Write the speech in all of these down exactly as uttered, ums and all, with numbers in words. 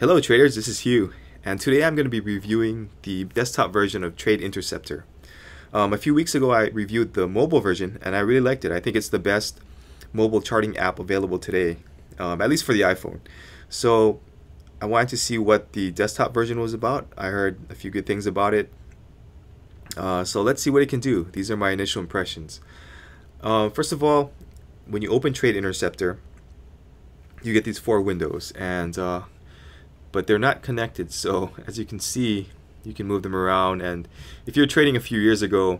Hello traders, this is Hugh, and today I'm going to be reviewing the desktop version of Trade Interceptor. Um, a few weeks ago I reviewed the mobile version and I really liked it. I think it's the best mobile charting app available today, um, at least for the iPhone. So I wanted to see what the desktop version was about. I heard a few good things about it. Uh, so let's see what it can do. These are my initial impressions. Uh, first of all, when you open Trade Interceptor, you get these four windows, and uh, but they're not connected, so as you can see you can move them around. And if you're trading a few years ago,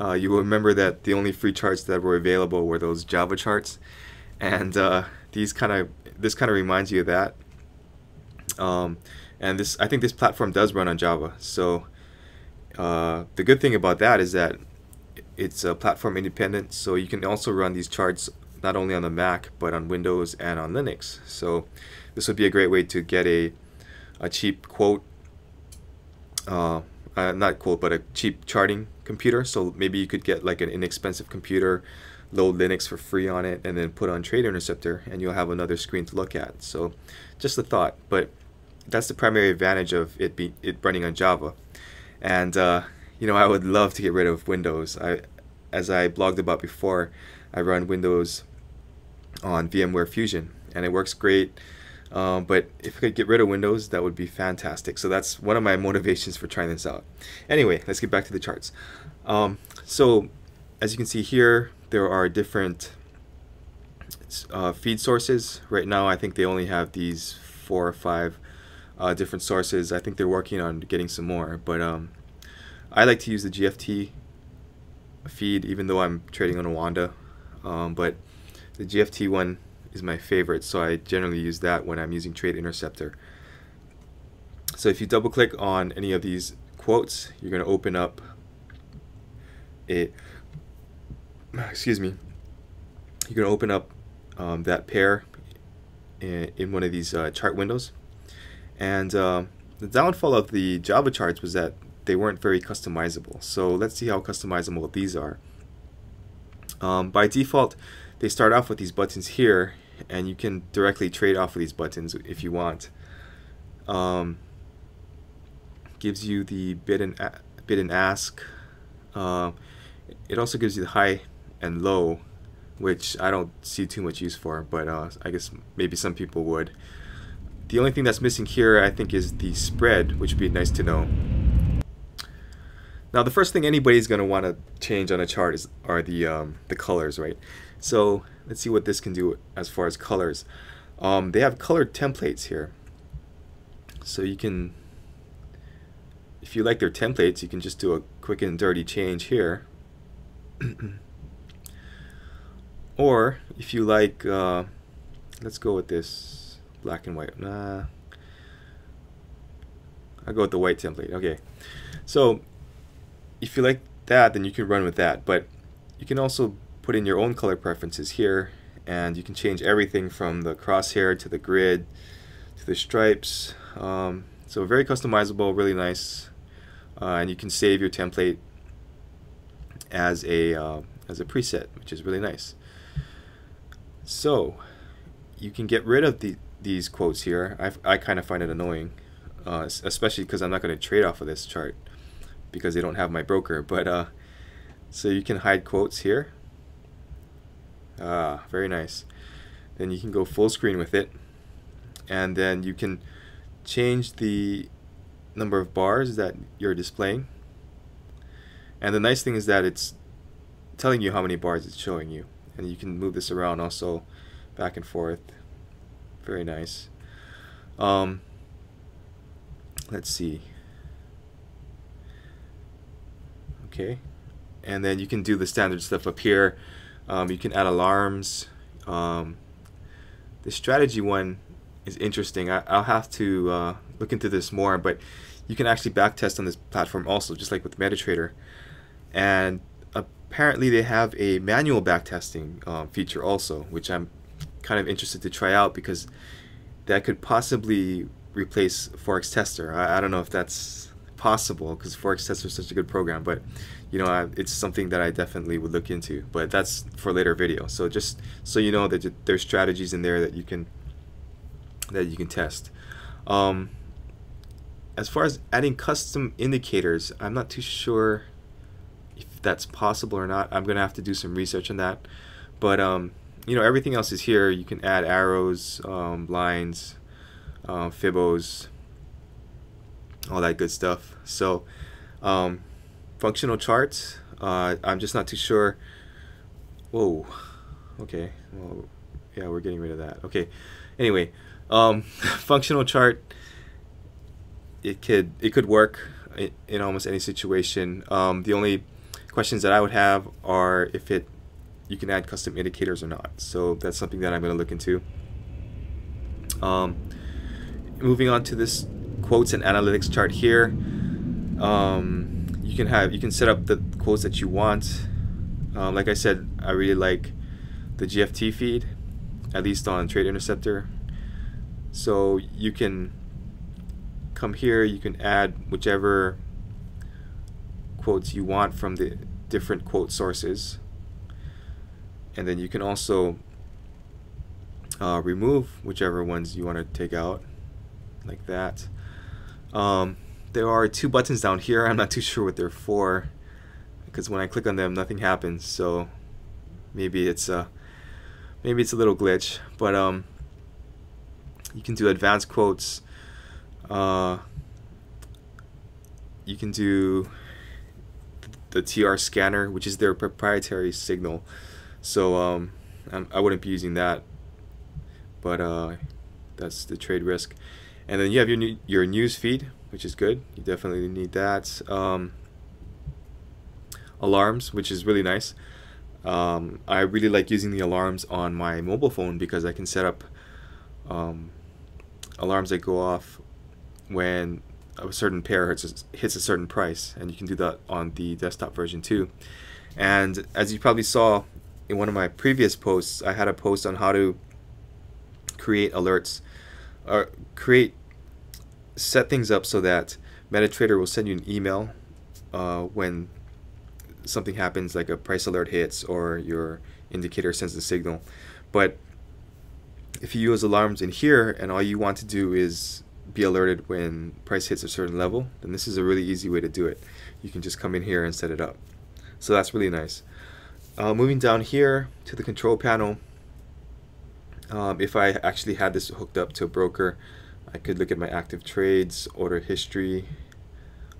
uh, you will remember that the only free charts that were available were those Java charts, and uh, these kind of this kind of reminds you of that. Um, and this I think this platform does run on Java, so uh, the good thing about that is that it's uh, platform independent, so you can also run these charts not only on the Mac but on Windows and on Linux. So this would be a great way to get a a cheap quote, uh, uh, not quote, but a cheap charting computer. So maybe you could get like an inexpensive computer, load Linux for free on it, and then put on Trade Interceptor, and you'll have another screen to look at. So just a thought, but that's the primary advantage of it be it running on Java. And uh, you know, I would love to get rid of Windows. I, as I blogged about before, I run Windows on VMware Fusion and it works great, um, but if I could get rid of Windows, that would be fantastic. So that's one of my motivations for trying this out. Anyway, let's get back to the charts. Um, so as you can see here, there are different uh, feed sources. Right now I think they only have these four or five uh, different sources. I think they're working on getting some more, but um, I like to use the G F T feed, even though I'm trading on Wanda. Um, but the G F T one is my favorite, so I generally use that when I'm using Trade Interceptor. So if you double click on any of these quotes, you're going to open up a excuse me you're going to open up um, that pair in, in one of these uh, chart windows. And uh, the downfall of the Java charts was that they weren't very customizable, so let's see how customizable these are. Um, by default, they start off with these buttons here, and you can directly trade off of these buttons if you want. Um, gives you the bid and bid and ask. Uh, it also gives you the high and low, which I don't see too much use for, but uh, I guess maybe some people would. The only thing that's missing here, I think, is the spread, which would be nice to know. Now the first thing anybody's going to want to change on a chart is are the um, the colors, right? So let's see what this can do as far as colors. Um, they have colored templates here, so you can, if you like their templates, you can just do a quick and dirty change here. Or if you like, uh, let's go with this black and white. Nah, I'll go with the white template. Okay, so if you like that, then you can run with that, but you can also put in your own color preferences here, and you can change everything from the crosshair to the grid to the stripes. Um, so very customizable, really nice, uh, and you can save your template as a uh, as a preset, which is really nice. So you can get rid of the these quotes here. I've, I kind of find it annoying, uh, especially because I'm not going to trade off of this chart, because they don't have my broker. But uh, so you can hide quotes here. Ah, very nice. Then you can go full screen with it, and then you can change the number of bars that you're displaying. And the nice thing is that it's telling you how many bars it's showing you, and you can move this around also back and forth. Very nice. Um, let's see. Okay, and then you can do the standard stuff up here. Um, you can add alarms. Um, the strategy one is interesting. I, I'll have to uh, look into this more, but you can actually backtest on this platform also, just like with MetaTrader. And apparently they have a manual backtesting uh, feature also, which I'm kind of interested to try out, because that could possibly replace Forex Tester. I, I don't know if that's possible, because Forex Tester is such a good program, but you know, I, it's something that I definitely would look into, but that's for later video. So just so you know that there's strategies in there that you can that you can test. Um, as far as adding custom indicators, I'm not too sure if that's possible or not. I'm gonna have to do some research on that. But um, you know, everything else is here. You can add arrows, um, lines, uh, fibos, all that good stuff. So um, functional charts, uh, I'm just not too sure. Whoa, okay, well, yeah, we're getting rid of that. Okay, anyway, um, functional chart, it could it could work in, in almost any situation. Um, the only questions that I would have are if it you can add custom indicators or not. So that's something that I'm going to look into. Um, moving on to this quotes and analytics chart here, um, you can have you can set up the quotes that you want. Uh, like I said, I really like the G F T feed, at least on Trade Interceptor. So you can come here, you can add whichever quotes you want from the different quote sources, and then you can also uh, remove whichever ones you want to take out, like that. Um, there are two buttons down here. I'm not too sure what they're for, because when I click on them, nothing happens. So maybe it's a maybe it's a little glitch. But um, you can do advanced quotes. Uh, you can do the T R scanner, which is their proprietary signal. So um, I'm, I wouldn't be using that. But uh, that's the trade risk. And then you have your new, your news feed, which is good. You definitely need that. Um, alarms, which is really nice. Um, I really like using the alarms on my mobile phone because I can set up um, alarms that go off when a certain pair hits, hits a certain price, and you can do that on the desktop version too. And as you probably saw in one of my previous posts, I had a post on how to create alerts or create set things up so that MetaTrader will send you an email uh, when something happens, like a price alert hits or your indicator sends the signal. But if you use alarms in here and all you want to do is be alerted when price hits a certain level, then this is a really easy way to do it. You can just come in here and set it up. So that's really nice. Uh, moving down here to the control panel, um, if I actually had this hooked up to a broker, I could look at my active trades, order history,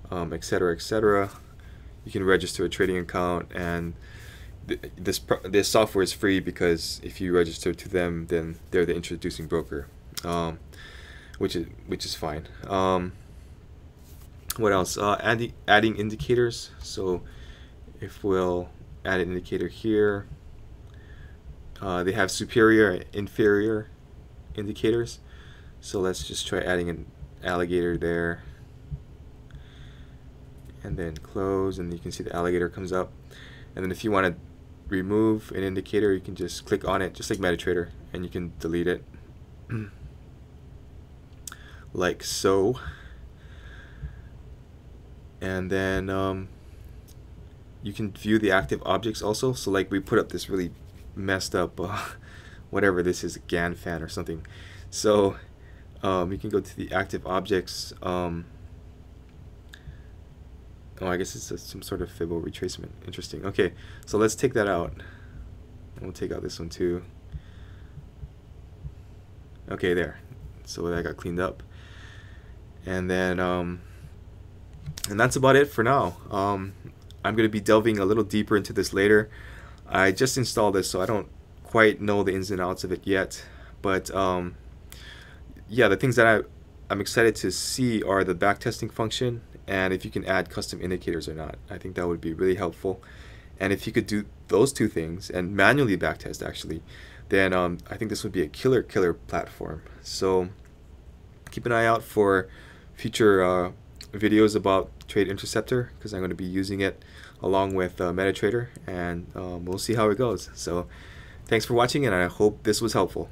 um, et cetera, et cetera. You can register a trading account, and th this pro this software is free because if you register to them, then they're the introducing broker, um, which is which is fine. Um, what else? Uh, adding adding indicators. So if we'll add an indicator here, uh, they have superior and inferior indicators. So let's just try adding an alligator there. And then close, and you can see the alligator comes up. And then if you want to remove an indicator, you can just click on it, just like MetaTrader, and you can delete it like so. And then um, you can view the active objects also. So like we put up this really messed up uh, whatever this is, GAN fan or something. So um, you can go to the active objects. um, Oh, I guess it's a, some sort of fibo retracement. Interesting. Okay, so let's take that out. And we'll take out this one too. Okay, there. So that got cleaned up. And then, um, and that's about it for now. Um, I'm going to be delving a little deeper into this later. I just installed this, so I don't quite know the ins and outs of it yet. But um, yeah, the things that I, I'm excited to see are the backtesting function, and if you can add custom indicators or not. I think that would be really helpful. And if you could do those two things and manually backtest actually, then um, I think this would be a killer, killer platform. So keep an eye out for future uh, videos about Trade Interceptor, because I'm going to be using it along with uh, MetaTrader, and um, we'll see how it goes. So thanks for watching, and I hope this was helpful.